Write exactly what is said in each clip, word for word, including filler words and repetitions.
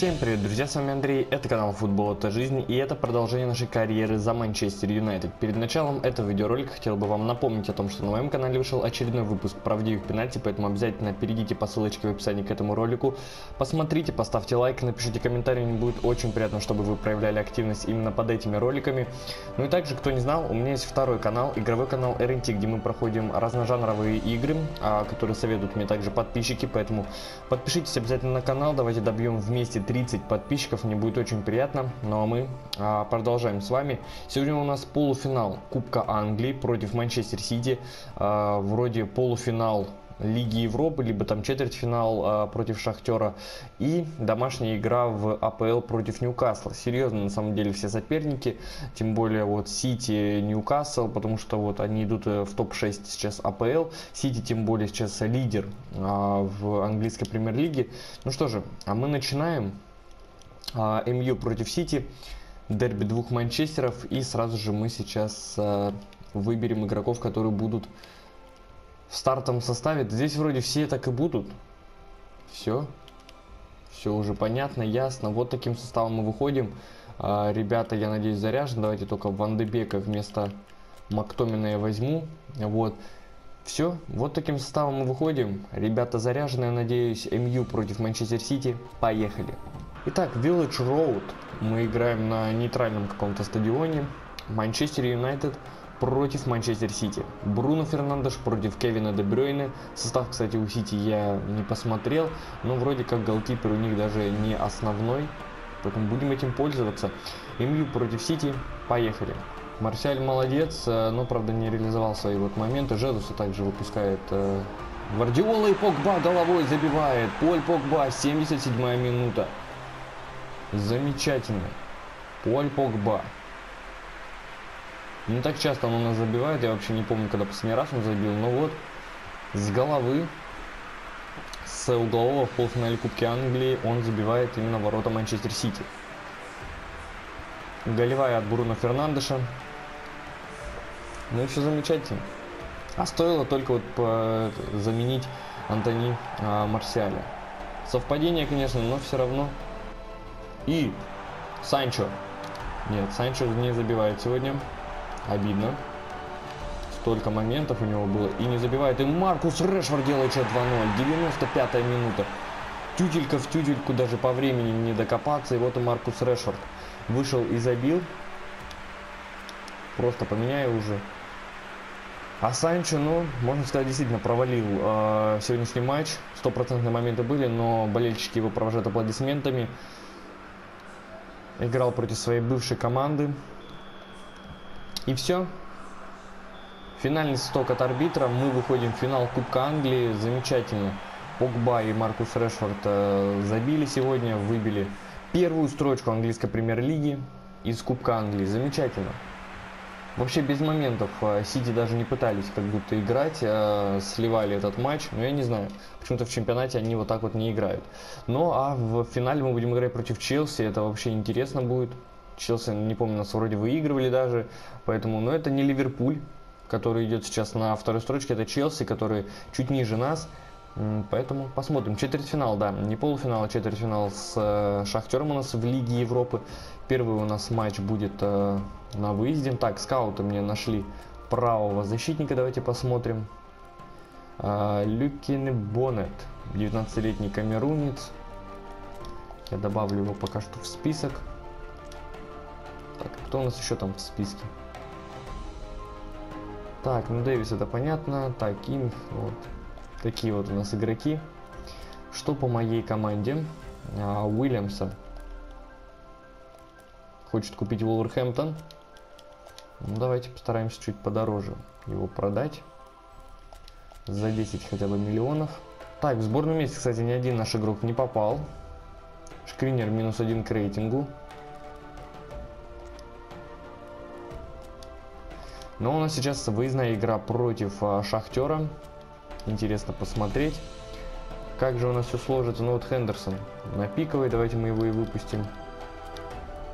Всем привет, друзья, с вами Андрей, это канал Футбол, это жизнь, и это продолжение нашей карьеры за Манчестер Юнайтед. Перед началом этого видеоролика хотел бы вам напомнить о том, что на моем канале вышел очередной выпуск правдивых пенальти, поэтому обязательно перейдите по ссылочке в описании к этому ролику, посмотрите, поставьте лайк, напишите комментарий, мне будет очень приятно, чтобы вы проявляли активность именно под этими роликами. Ну и также, кто не знал, у меня есть второй канал, игровой канал эр эн ти, где мы проходим разножанровые игры, которые советуют мне также подписчики, поэтому подпишитесь обязательно на канал, давайте добьем вместе тридцать подписчиков, мне будет очень приятно. Ну а мы а, продолжаем с вами. Сегодня у нас полуфинал Кубка Англии против Манчестер Сити, а, вроде полуфинал Лиги Европы, либо там четвертьфинал а, против Шахтера, и домашняя игра в а пэ эл против Ньюкасла. Серьезно, на самом деле, все соперники, тем более вот Сити, Ньюкасл, потому что вот они идут в топ шесть сейчас а пэ эл. Сити, тем более, сейчас лидер а, в английской премьер-лиге. Ну что же, а мы начинаем. а, эм ю против Сити, дерби двух Манчестеров, и сразу же мы сейчас а, выберем игроков, которые будут в стартовом составе. Здесь вроде все так и будут. Все. Все уже понятно, ясно. Вот таким составом мы выходим. А, ребята, я надеюсь, заряжены. Давайте только Ван де Бека вместо Мактомина я возьму. Вот. Все. Вот таким составом мы выходим. Ребята заряжены, я надеюсь. эм ю против Манчестер Сити. Поехали. Итак, Village Road. Мы играем на нейтральном каком-то стадионе. Манчестер Юнайтед против Манчестер Сити. Бруно Фернандеш против Кевина Дебрюйна. Состав, кстати, у Сити я не посмотрел, но вроде как голкипер у них даже не основной, поэтому будем этим пользоваться. эм ю против Сити. Поехали. Марсиаль молодец, но, правда, не реализовал свои вот моменты. Жезуса также выпускает Гвардиола, и Погба головой забивает. Поль Погба, семьдесят седьмая минута. Замечательно. Поль Погба. Не так часто он у нас забивает, я вообще не помню, когда последний раз он забил, но вот с головы, с углового в полуфинале Кубки Англии он забивает именно ворота Манчестер Сити. Голевая от Бруно Фернандеша. Ну и все замечательно. А стоило только вот заменить Антони а, Марсиаля. Совпадение, конечно, но все равно. И Санчо. Нет, Санчо не забивает сегодня. Обидно. Столько моментов у него было. И не забивает. И Маркус Рэшфорд делает счет два ноль. девяносто пятая минута. Тютелька в тютельку, даже по времени не докопаться. И вот и Маркус Рэшфорд вышел и забил. Просто поменяю уже. А Санчо, ну, можно сказать, действительно провалил э, сегодняшний матч. Стопроцентные моменты были, но болельщики его провожают аплодисментами. Играл против своей бывшей команды. И все. Финальный сток от арбитра. Мы выходим в финал Кубка Англии. Замечательно. Погба и Маркус Рэшфорд э, забили сегодня. Выбили первую строчку английской премьер-лиги из Кубка Англии. Замечательно. Вообще без моментов. Сити даже не пытались как будто играть. Э, сливали этот матч. Но я не знаю. Почему-то в чемпионате они вот так вот не играют. Ну а в финале мы будем играть против Челси. Это вообще интересно будет. Челси, не помню, нас вроде выигрывали даже, поэтому, но это не Ливерпуль, который идет сейчас на второй строчке, это Челси, который чуть ниже нас, поэтому посмотрим. Четвертьфинал, да, не полуфинал, а четвертьфинал с Шахтером у нас в Лиге Европы. Первый у нас матч будет э, на выезде. Так, скауты мне нашли правого защитника, давайте посмотрим. Э, Люкин Боннет, девятнадцатилетний камерунец. Я добавлю его пока что в список. Так, кто у нас еще там в списке? Так, ну Дэвис, это понятно. Так, им вот такие вот у нас игроки. Что по моей команде? А, Уильямса хочет купить Вулверхэмптон. Ну, давайте постараемся чуть подороже его продать. За десять хотя бы миллионов. Так, в сборную месте, кстати, ни один наш игрок не попал. Шкринер минус один к рейтингу. Но у нас сейчас выездная игра против а, Шахтера. Интересно посмотреть, как же у нас все сложится. Ну вот Хендерсон на пиковой. Давайте мы его и выпустим.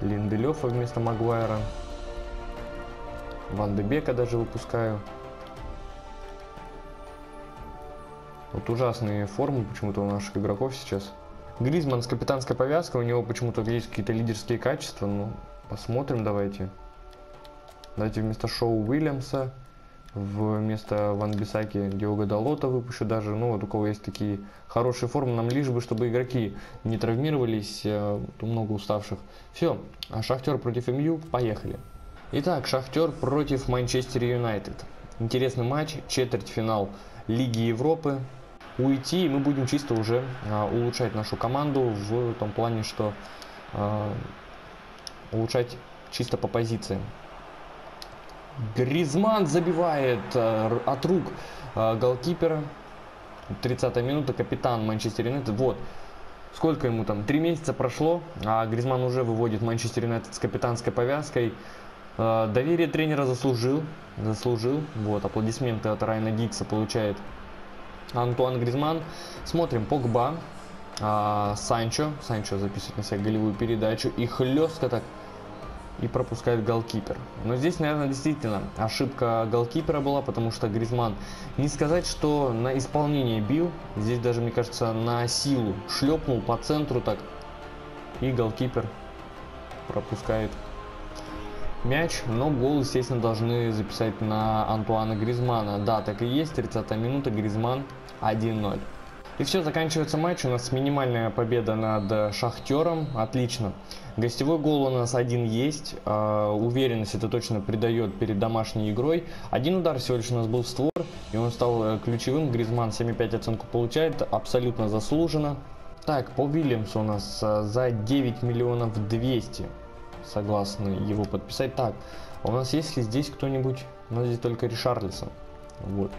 Линделёфа вместо Магуайра. Ван де Бека даже выпускаю. Вот ужасные формы почему-то у наших игроков сейчас. Гризман с капитанской повязкой, у него почему-то есть какие-то лидерские качества. Ну, посмотрим, давайте. Давайте вместо Шоу Уильямса, вместо Ван Бисаки Диого Далота выпущу даже. Ну, вот у кого есть такие хорошие формы, нам лишь бы, чтобы игроки не травмировались, много уставших. Все, а Шахтер против МЮ, поехали. Итак, Шахтер против Манчестер Юнайтед. Интересный матч, четвертьфинал Лиги Европы. Уйти, и мы будем чисто уже а, улучшать нашу команду в том плане, что а, улучшать чисто по позициям. Гризман забивает а, от рук а, голкипера. тридцатая минута, капитан Манчестер Юнайтед. Вот, сколько ему там, три месяца прошло, а Гризман уже выводит Манчестер Юнайтед с капитанской повязкой. А, доверие тренера заслужил, заслужил. Вот, аплодисменты от Райана Гиггса получает Антуан Гризман. Смотрим, Погба, а, Санчо. Санчо записывает на себя голевую передачу. И хлестко так. И пропускает голкипер. Но здесь, наверное, действительно ошибка голкипера была, потому что Гризман, не сказать, что на исполнение бил. Здесь даже, мне кажется, на силу шлепнул по центру так. И голкипер пропускает мяч, но гол, естественно, должны записать на Антуана Гризмана. Да, так и есть, тридцатая минута, Гризман один ноль. И все, заканчивается матч, у нас минимальная победа над Шахтером, отлично. Гостевой гол у нас один есть, э, уверенность это точно придает перед домашней игрой. Один удар всего лишь у нас был в створ, и он стал ключевым. Гризман семь и пять оценку получает, абсолютно заслуженно. Так, по Уильямсу у нас за девять миллионов двести. Согласны его подписать. Так, у нас есть ли здесь кто-нибудь? У нас здесь только Ришарлисон. Вот.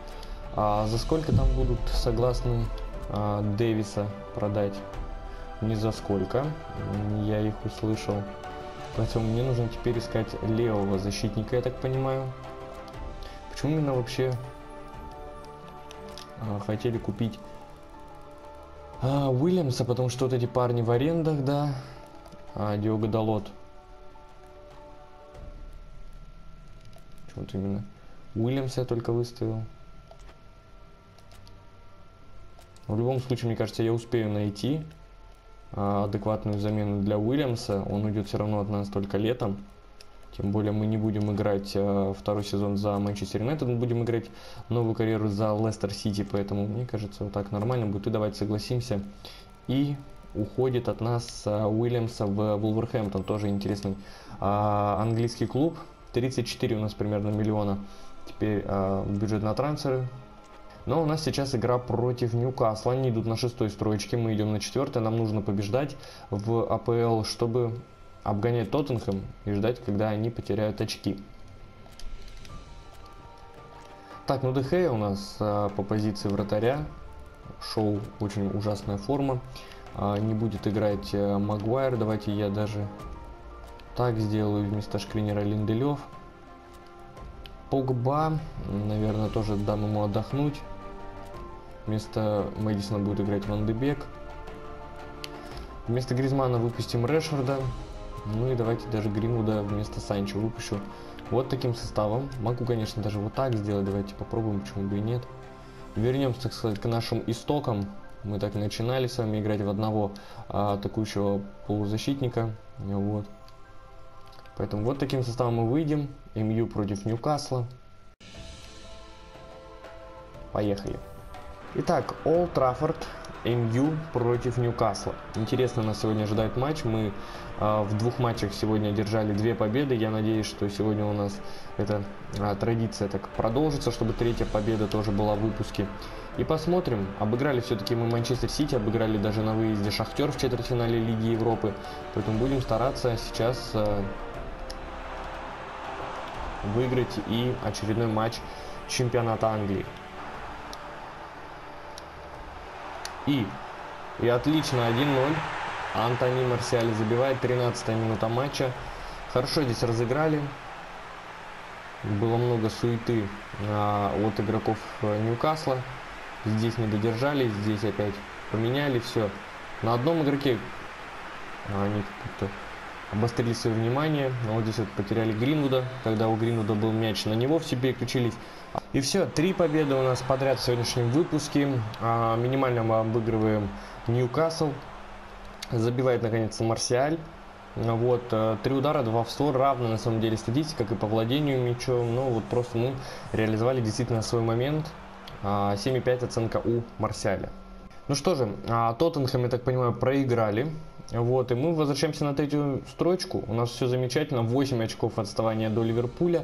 А за сколько там будут согласны а, Дэвиса продать? Не за сколько. Я их услышал. Поэтому мне нужно теперь искать левого защитника, я так понимаю. Почему именно вообще а, хотели купить а, Уильямса? Потому что вот эти парни в арендах, да. А, Диого Далот. Вот именно Уильямс я только выставил. В любом случае, мне кажется, я успею найти а, адекватную замену для Уильямса. Он уйдет все равно от нас только летом. Тем более мы не будем играть а, второй сезон за Манчестер Юнайтед. Мы будем играть новую карьеру за Лестер Сити. Поэтому, мне кажется, вот так нормально будет. И давайте согласимся. И уходит от нас а, Уильямса в Вулверхэмптон. Тоже интересный а, английский клуб. тридцать четыре у нас примерно миллиона теперь э, бюджет на трансферы. Но у нас сейчас игра против Ньюкасла. Они идут на шестой строчке, мы идем на четвертой. Нам нужно побеждать в АПЛ, чтобы обгонять Тоттенхэм и ждать, когда они потеряют очки. Так, ну Дехея у нас э, по позиции вратаря. Шоу очень ужасная форма. Э, не будет играть э, Магуайр. Давайте я даже... так сделаю, вместо Шкринера Линделёф. Погба, наверное, тоже дам ему отдохнуть. Вместо Мэдисона будет играть Ван де Бек. Вместо Гризмана выпустим Рэшфорда. Ну и давайте даже Гринвуда вместо Санчо выпущу. Вот таким составом. Могу, конечно, даже вот так сделать. Давайте попробуем, почему бы и нет. Вернемся, так сказать, к нашим истокам. Мы так начинали с вами играть в одного а, атакующего полузащитника. Вот. Поэтому вот таким составом мы выйдем. МЮ против Ньюкасла. Поехали. Итак, Олд Траффорд, МЮ против Ньюкасла. Интересно, нас сегодня ожидает матч. Мы э, в двух матчах сегодня одержали две победы. Я надеюсь, что сегодня у нас эта э, традиция так продолжится, чтобы третья победа тоже была в выпуске. И посмотрим. Обыграли все-таки мы Манчестер Сити, обыграли даже на выезде Шахтер в четвертьфинале Лиги Европы. Поэтому будем стараться сейчас... Э, выиграть и очередной матч чемпионата Англии. И, и отлично, один ноль. Антони Марсиали забивает, тринадцатая минута матча. Хорошо здесь разыграли. Было много суеты а, от игроков Ньюкасла. Здесь не додержали, здесь опять поменяли все. На одном игроке они как-то... обострили свое внимание, но вот здесь вот потеряли Гринвуда, когда у Гринвуда был мяч, на него все переключились. И все, три победы у нас подряд в сегодняшнем выпуске. А, минимально мы обыгрываем Ньюкасл, Забивает наконец-то Марсиаль. Вот, три удара, два в створ, равно на самом деле статистика, как и по владению мячом, но вот просто мы реализовали действительно свой момент. семь и пять оценка у Марсиаля. Ну что же, Тоттенхэм, я так понимаю, проиграли. Вот, и мы возвращаемся на третью строчку. У нас все замечательно, восемь очков отставания до Ливерпуля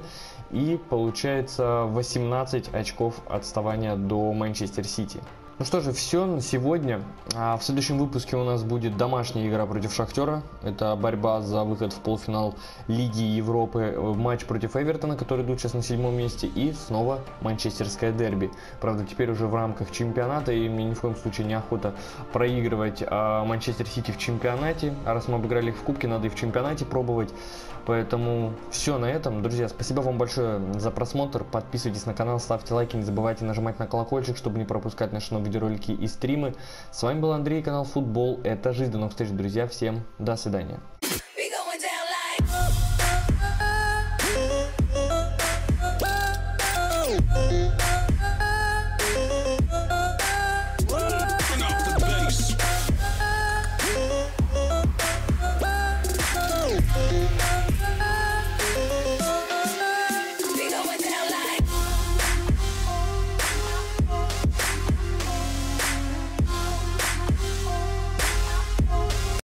и получается восемнадцать очков отставания до Манчестер Сити. Ну что же, все на сегодня. В следующем выпуске у нас будет домашняя игра против Шахтера. Это борьба за выход в полуфинал Лиги Европы, матч против Эвертона, который идут сейчас на седьмом месте, и снова манчестерское дерби. Правда, теперь уже в рамках чемпионата, и мне ни в коем случае не охота проигрывать Манчестер Сити в чемпионате. А раз мы обыграли их в кубке, надо и в чемпионате пробовать. Поэтому все на этом. Друзья, спасибо вам большое за просмотр. Подписывайтесь на канал, ставьте лайки, не забывайте нажимать на колокольчик, чтобы не пропускать наши новые видеоролики и стримы. С вами был Андрей, канал Футбол, это жизнь. До новых встреч, друзья. Всем до свидания.